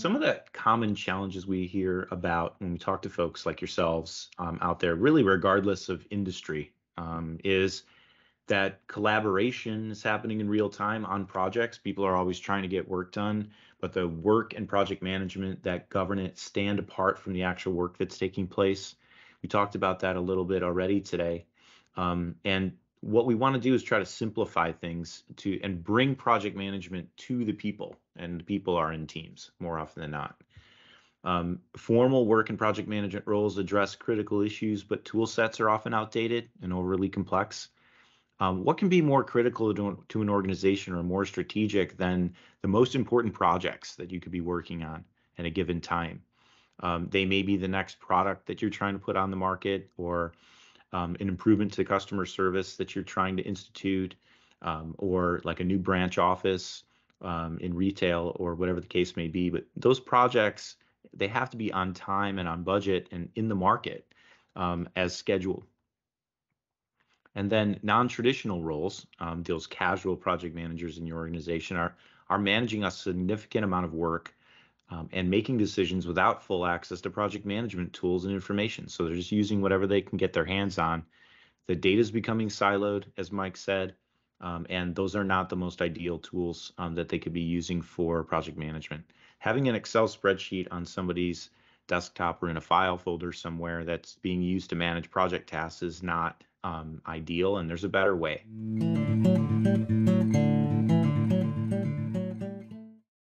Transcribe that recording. Some of the common challenges we hear about when we talk to folks like yourselves out there, really regardless of industry, is that collaboration is happening in real time on projects. People are always trying to get work done, but the work and project management that govern it stand apart from the actual work that's taking place. We talked about that a little bit already today. And what we want to do is try to simplify things to and bring project management to the people, and the people are in teams more often than not. Formal work and project management roles address critical issues, but tool sets are often outdated and overly complex. What can be more critical to an organization or more strategic than the most important projects that you could be working on at a given time? They may be the next product that you're trying to put on the market, or an improvement to customer service that you're trying to institute, or like a new branch office in retail, or whatever the case may be. But those projects, they have to be on time and on budget and in the market as scheduled. And then non-traditional roles, those casual project managers in your organization are managing a significant amount of work and making decisions without full access to project management tools and information. So they're just using whatever they can get their hands on. The data is becoming siloed, as Mike said, and those are not the most ideal tools that they could be using for project management. Having an Excel spreadsheet on somebody's desktop or in a file folder somewhere that's being used to manage project tasks is not ideal, and there's a better way.